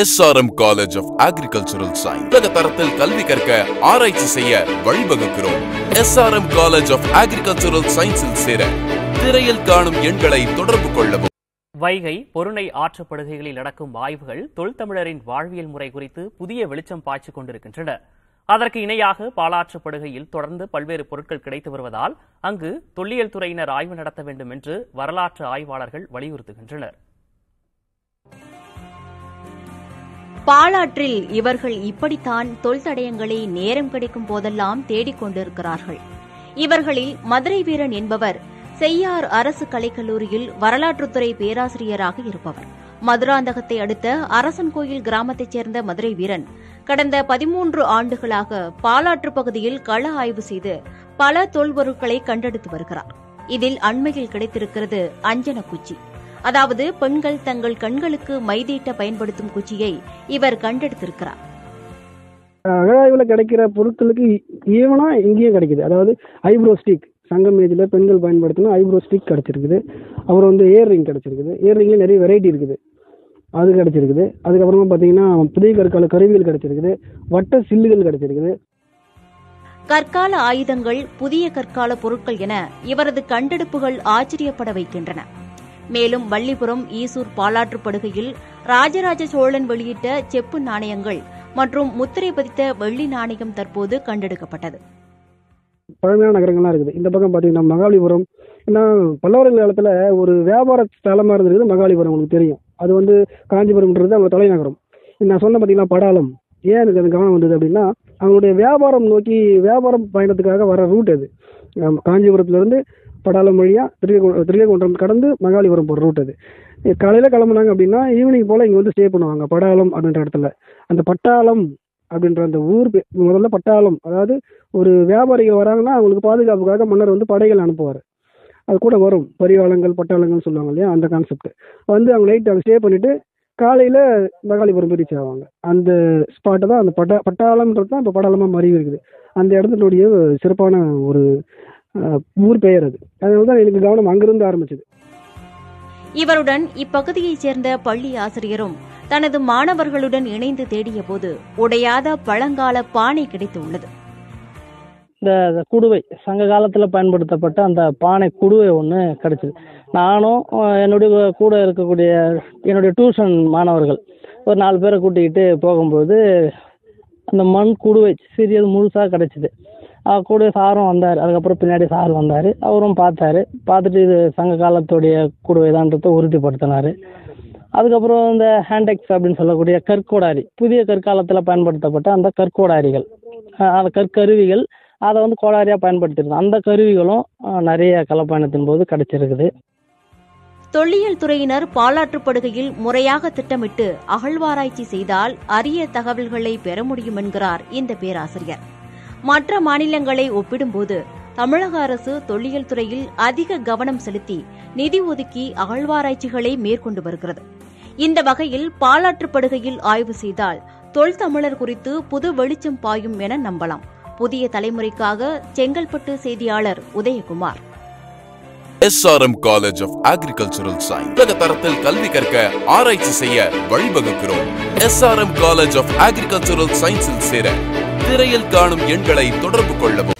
SRM College of Agricultural Science. உலகத்தரத்தில் கல்வி கற்க ஆராய்ச்சி செய்ய வழிவகுக்கிறோம். SRM College of Agricultural Science சேர திரையில் காணும் எண்களை தொடர்பு கொள்ளவும். வைகை பொருணை ஆற்றுப்படுகைகளில் நடக்கும் ஆய்வுகள் தொல்தமிழரின் வாழ்வியல் முறை குறித்து புதிய வெளிச்சம் பாய்ச்சிக் கொண்டிருக்கின்றன. அதற்கு இணையாக பாலாற்றுப்படுகையில் தொடர்ந்து பல்வேறு பொருட்கள் கிடைத்து வருவதால் அங்கு தொல்லியல் துறையினர் ஆய்வு நடத்த வேண்டும் என்று வரலாற்று ஆய்வாளர்கள் வலியுறுத்துகின்றனர். பாலாற்றில் இவர்கள் இப்படித்தான் தொல்தடயங்களை நேரம் கிடைக்கும் போதெல்லாம் தேடிக்கொண்டிருக்கிறார்கள். இவர்களில் மதுரைவீரன் என்பவர் செய்யார் அரசு கலைக்கல்லூரியில் வரலாற்றுத்துறை பேராசிரியராக இருப்பவர். மதுராந்தகத்தை அடுத்த அரசன் கோயில் கிராமத்தைச் சேர்ந்த மதுரைவீரன் கடந்த 13 ஆண்டுகளாக பாலாற்று பகுதியில் கள ஆய்வு செய்து பல தொல்பொருட்களை கண்டெடுத்து வருகிறார். இதில் அண்மையில் கிடைத்திருக்கிறது அஞ்சனக்குச்சி. அதாவது பெண்கள் தங்கள் கண்களுக்கு மைதீட்ட பயன்படுத்தும் குச்சியை இவர் கண்டெடுத்திருக்கிறார். அகழாய்வுல கிடைக்கிற பொருட்களுக்கு ஈவனா இங்கேயும் கிடைக்குது. அதாவது ஐப்ரோ ஸ்டிக் சங்கம் ஏஜில் பெண்கள் பயன்படுத்தணும், ஐப்ரோ ஸ்டிக் கிடைச்சிருக்குது. அப்புறம் வந்து இயர் ரிங் கிடைச்சிருக்குது. இயர் ரிங்ல நிறைய வெரைட்டி இருக்குது, அது கிடைச்சிருக்குது. அதுக்கப்புறமா பார்த்தீங்கன்னா புதிய கற்கால கருவிகள் கிடைச்சிருக்குது, வட்ட சில்லுகள் கிடைச்சிருக்குது. கற்கால ஆயுதங்கள், புதிய கற்கால பொருட்கள் என இவரது கண்டெடுப்புகள் ஆச்சரியப்பட வைக்கின்றன. மேலும் வள்ளிபுரம் ஈசூர் பாலாற்றுப்படுகையில் ராஜராஜ சோழன் வெளியிட்ட செப்பு நாணயங்கள் மற்றும் முத்திரை பதித்த வெள்ளி நாணயம் தற்போது கண்டெடுக்கப்பட்டது. பழமையான நகரங்கள்லாம் இருக்குது. இந்த பக்கம் பார்த்தீங்கன்னா மகாபலிபுரம், ஏன்னா பல்லவர்கள் காலத்தில் ஒரு வியாபார தலமாக இருந்திருக்குது மகாபலிபுரம். உங்களுக்கு தெரியும், அது வந்து காஞ்சிபுரம்ன்றது அவங்க தலைநகரம். நான் சொன்ன பார்த்தீங்கன்னா படாலம், ஏன் எனக்கு அது கவனம் வந்தது அப்படின்னா அவங்களுடைய வியாபாரம் நோக்கி வியாபாரம் பயணத்துக்காக வர ரூட் அது. காஞ்சிபுரத்துலேருந்து படாலம் வழியாக திருக்கோணம் கடந்து மகாபலிபுரம் போகிற ரூட் அது. காலையில் கிளம்புனாங்க அப்படின்னா ஈவினிங் போல் இங்கே வந்து ஸ்டே பண்ணுவாங்க படாலம் அப்படின்ற இடத்துல. அந்த பட்டாளம் அப்படின்ற அந்த ஊர் முதல்ல பட்டாளம், அதாவது ஒரு வியாபாரிகள் வராங்கன்னா அவங்களுக்கு பாதுகாப்புக்காக மன்னர் வந்து படைகள் அனுப்புவார். அது கூட வரும் பரிவாளங்கள் பட்டாளங்கள்னு சொல்லுவாங்க இல்லையா, அந்த கான்செப்ட் வந்து அவங்க நைட் அவங்க ஸ்டே பண்ணிவிட்டு காலையில் மகாபலிபுரம் ரீச் ஆவாங்க. அந்த ஸ்பாட்டை தான் அந்த பட்டாளம்ன்றது தான் இப்போ படாளமாக மாறி இருக்குது. அந்த இடத்துடைய சிறப்பான ஒரு ஊர் பெயர் அது. அதனால்தான் எனக்கு கவனம் அங்கிருந்து ஆரம்பிச்சது. இவருடன் இப்பகுதியைச் சேர்ந்த பள்ளி ஆசிரியரும் தனது மாணவர்களுடன் இணைந்து தேடிய போது உடையாத பழங்கால பானை கிடைத்து உள்ளது. இந்த குடுவை சங்க காலத்தில் பயன்படுத்தப்பட்ட அந்த பானை குடுவை ஒன்று கிடைச்சிது. நானும் என்னுடைய கூட இருக்கக்கூடிய என்னுடைய டியூஷன் மாணவர்கள் ஒரு 4 பேரை கூட்டிக்கிட்டு போகும்போது அந்த மண் குடுவை சிறியது முழுசாக கிடைச்சிது. கூட சாரும் வந்தார், அதுக்கப்புறம் பின்னாடி சார் வந்தார், அவரும் பார்த்தாரு. பார்த்துட்டு இது சங்க காலத்துடைய கூடுவைதான்றதை உறுதிப்படுத்தினார். அதுக்கப்புறம் இந்த ஹேண்டெக்ஸ் அப்படின்னு சொல்லக்கூடிய கற்கோடாரி, புதிய கற்காலத்தில் பயன்படுத்தப்பட்ட அந்த கற்கோடாரிகள், அந்த கற்கருவிகள், அதை வந்து கோடாரியாக பயன்படுத்தியிருந்தோம். அந்த கருவிகளும் நிறைய கலப்பயணத்தின் போது கிடைச்சிருக்குது. தொல்லியல் துறையினர் பாலாற்றுப்படுகையில் முறையாக திட்டமிட்டு அகழ்வாராய்ச்சி செய்தால் அரிய தகவல்களை பெற முடியும் என்கிறார் இந்த பேராசிரியர். மற்ற மாநிலங்களை ஒப்பிடும்போது தமிழக அரசு தொல்லியல் துறையில் அதிக கவனம் செலுத்தி நிதி ஒதுக்கி அகழ்வாராய்ச்சிகளை மேற்கொண்டு வருகிறது. இந்த வகையில் பாலாற்றுப்படுகையில் ஆய்வு செய்தால் தொல்தமிழர் குறித்து புது வெளிச்சம் பாயும் என நம்பலாம். புதிய தலைமுறைக்காக செங்கல்பட்டு செய்தியாளர் Udhayakumar. SRM College of Agricultural Science. உலகத்தரத்தில் கல்வி கற்க ஆராய்ச்சி செய்ய வழிவகுக்கிறோம். SRM College of Agricultural Science சேர திரையில் காணும் எண்களை தொடர்பு கொள்ளவும்.